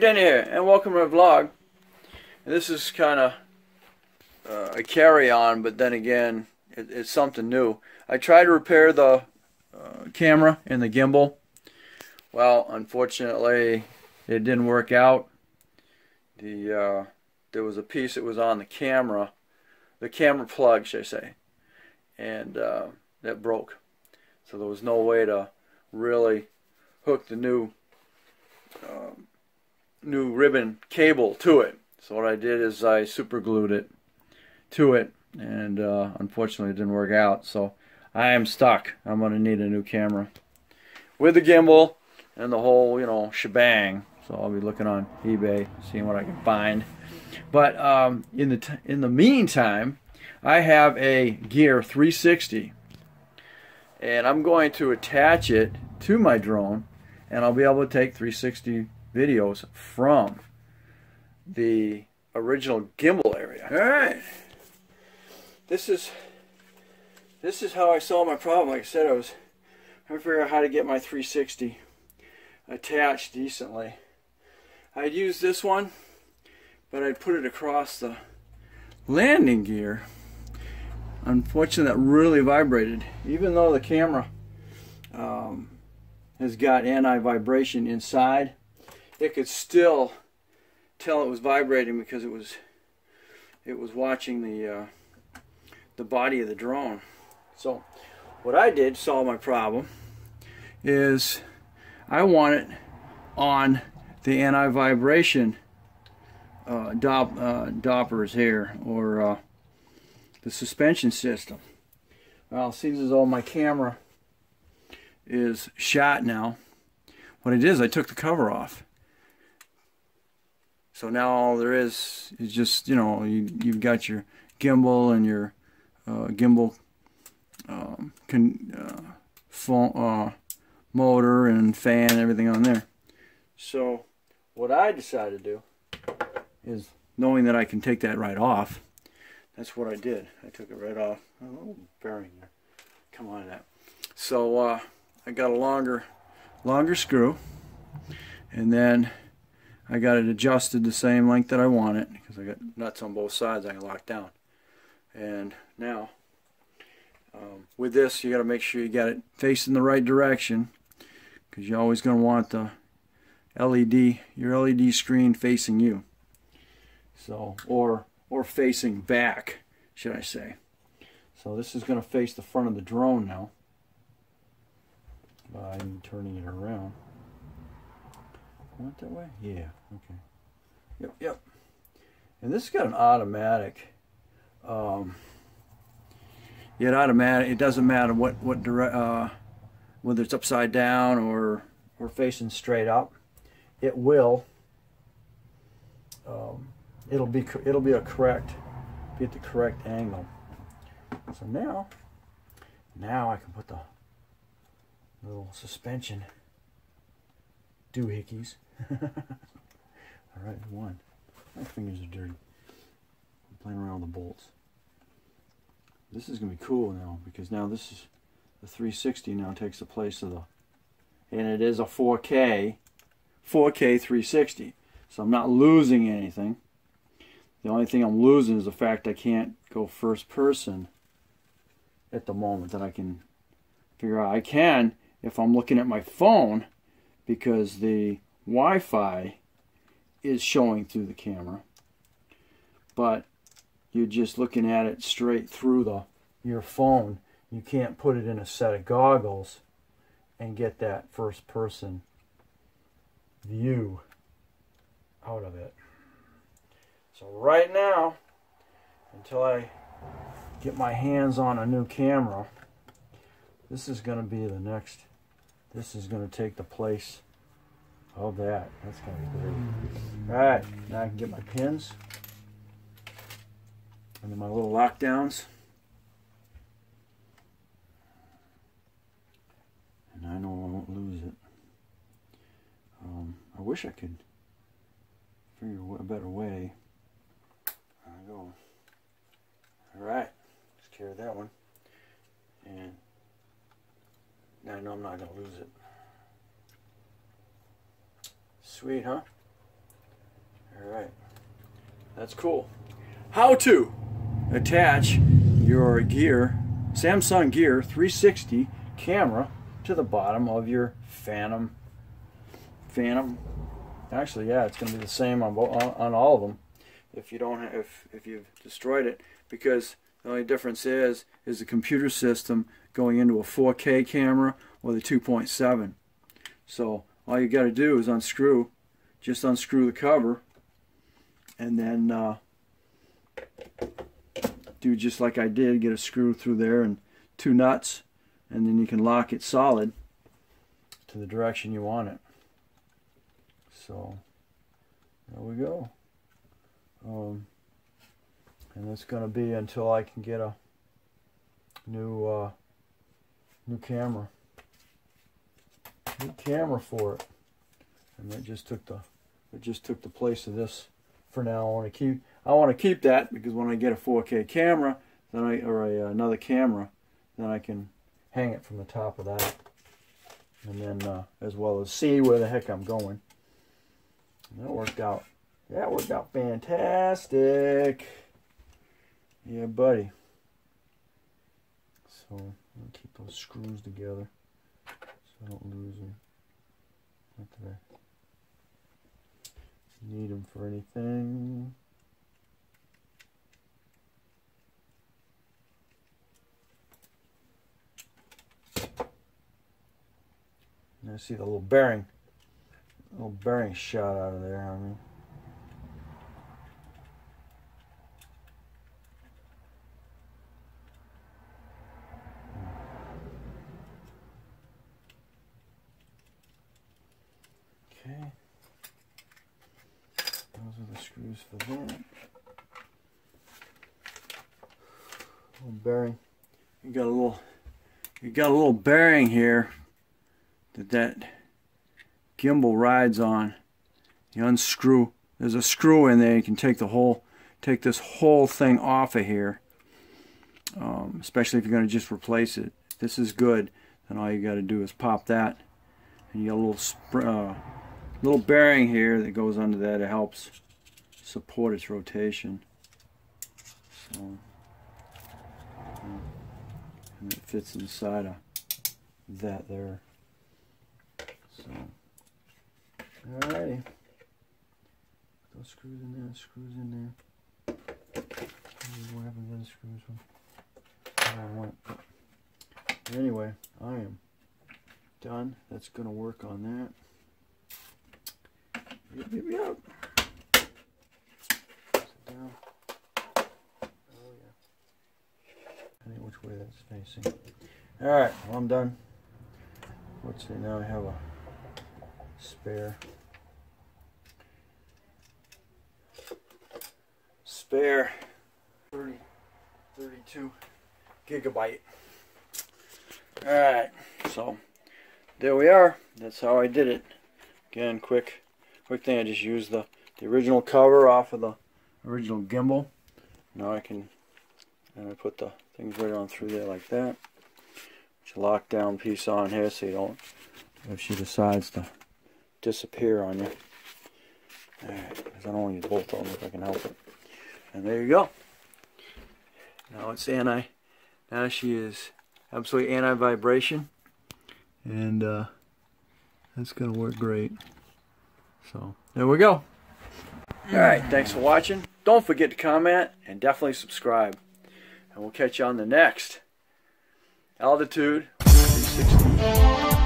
Mike Den here, and welcome to my vlog. This is kind of a carry-on, but then again, it's something new. I tried to repair the camera and the gimbal. Well, unfortunately, it didn't work out. There was a piece that was on the camera plug, should I say, and that broke. So there was no way to really hook the new ribbon cable to it. So what I did is I super glued it to it, and unfortunately it didn't work out, so I am stuck. I'm gonna need a new camera with the gimbal and the whole, you know, shebang. So I'll be looking on eBay, seeing what I can find. But in the meantime, I have a Gear 360, and I'm going to attach it to my drone, and I'll be able to take 360 videos from the original gimbal area. All right, this is how I solved my problem. Like I said, I was trying to figure out how to get my 360 attached decently. I'd use this one, but I'd put it across the landing gear. Unfortunately, that really vibrated, even though the camera has got anti-vibration inside. It could still tell it was vibrating because it was watching the body of the drone. So what I did to solve my problem is I want it on the anti-vibration doppers here, or the suspension system. Well, it seems as though my camera is shot now. What I did is I took the cover off. So now all there is just, you know, you've got your gimbal and your motor and fan and everything on there. So what I decided to do is, knowing that I can take that right off, that's what I did. I took it right off. Oh, a little bearing there. Come on, that. So I got a longer screw, and then I got it adjusted the same length that I want it, because I got nuts on both sides I can lock down. And now, with this, you got to make sure you got it facing the right direction, because you're always going to want the LED, your LED screen facing you. So, or facing back, should I say. So this is going to face the front of the drone now. By turning it around. Went that way? Yeah. Okay. Yep. Yep. And this has got an automatic. It doesn't matter what whether it's upside down or facing straight up. It will. It'll be at the correct angle. So now I can put the little suspension doohickeys. All right, one. My fingers are dirty. I'm playing around with the bolts. This is gonna be cool now, because now this is the 360. Now takes the place of the, and it is a 4K 360. So I'm not losing anything. The only thing I'm losing is the fact I can't go first person at the moment. That I can figure out. I can if I'm looking at my phone, because the Wi-Fi is showing through the camera, but you're just looking at it straight through your phone. You can't put it in a set of goggles and get that first person view out of it. So right now, until I get my hands on a new camera, this is going to be the next. This is going to take the place of that. That's going to be great. All right, now I can get my pins and then my little lockdowns. And I know I won't lose it. I wish I could figure a better way. There I go. All right, let's carry that one. And I know I'm not going to lose it. Sweet, huh? Alright, that's cool. How to attach your Gear, Samsung Gear 360 camera to the bottom of your Phantom. Actually, yeah, it's going to be the same on all of them. If you don't, if you've destroyed it, because the only difference is the computer system going into a 4K camera or the 2.7. So all you got to do is unscrew the cover, and then do just like I did, get a screw through there and two nuts, and then you can lock it solid to the direction you want it. So there we go. And that's going to be until I can get a new camera. New camera for it. And that just took the place of this for now. I want to keep that, because when I get a 4K camera, then another camera, then I can hang it from the top of that, and then as well as see where the heck I'm going. And that worked out. That worked out fantastic. Yeah, buddy. So I'm gonna keep those screws together so I don't lose them. Not that I need them for anything. And I see the little bearing. Little bearing shot out of there. I mean, okay, those are the screws for that. Little bearing. You got a little bearing here that gimbal rides on. You unscrew, there's a screw in there, you can take this whole thing off of here, especially if you're going to just replace it. If this is good, then all you got to do is pop that, and you got a little bearing here that goes under that. It helps support its rotation, so, and it fits inside of that there. So alrighty, put those screws in there, What happened to the screws? Anyway, I am done. That's gonna work on that. Yep, out. Sit down. Oh yeah. I think which way that's facing. Alright, well, I'm done. Fortunately, now I have a spare 32 gigabyte. Alright, so there we are. That's how I did it. Again, quick thing. I just used the original cover off of the original gimbal. Now I can, and I put the things right on through there like that. Put your lockdown piece on here so you don't, if she decides to disappear on you. Alright, because I don't want you to bolt on if I can help it. And there you go. Now it's now she is absolutely anti-vibration, and that's going to work great. So there we go. Alright, thanks for watching. Don't forget to comment, and definitely subscribe. And we'll catch you on the next Altitude 360.